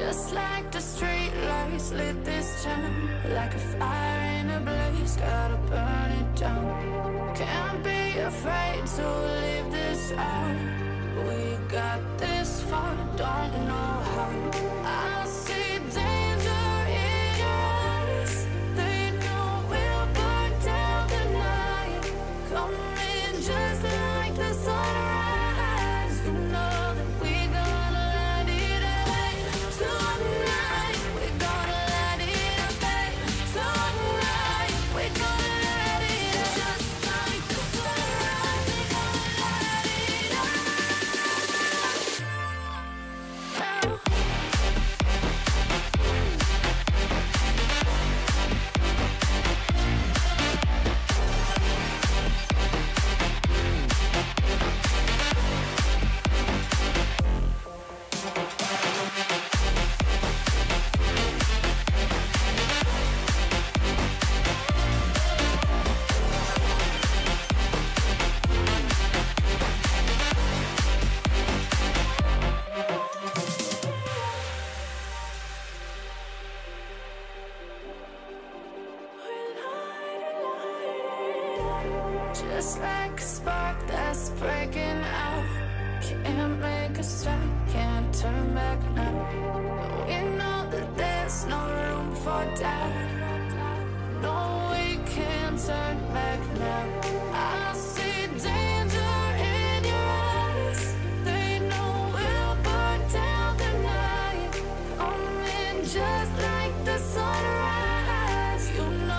Just like the street lights lit this town, like a fire in a blaze, gotta burn it down. Can't be afraid to leave this out. We got this far, don't know how. I see danger in your eyes, they know we'll burn down the night. Come in just like the sunrise, you know. Just like a spark that's breaking out, can't make a stop, can't turn back now. We know that there's no room for doubt. No, we can't turn back now. I see danger in your eyes, they know we'll burn down the night. Only just like the sunrise, you know.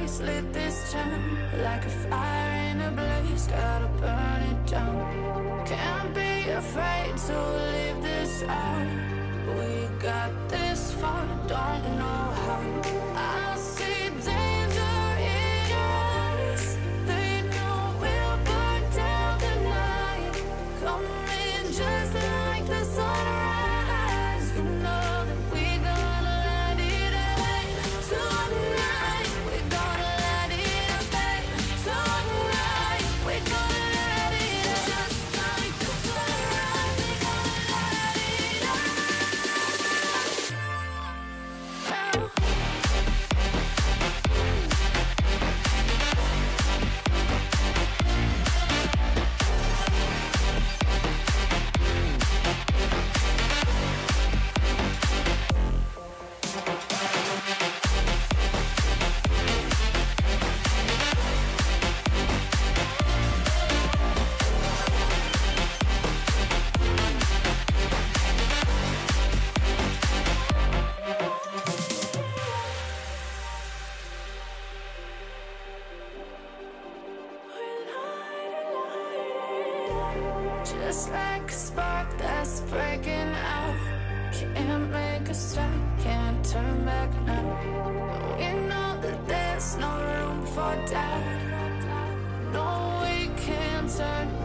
place, lit this town like a fire in a blaze, gotta burn it down. Can't be afraid to leave this out. We got this far, don't know how. I see danger in us. They know we'll burn down the night. Come in just like the sunrise. You know that we gonna let it out tonight. We gonna let it out tonight. We gonna let it out just like the sunrise. We gonna let it out now. Just like a spark that's breaking out, can't make a stop, can't turn back now. We know that there's no room for doubt. No, we can't turn back.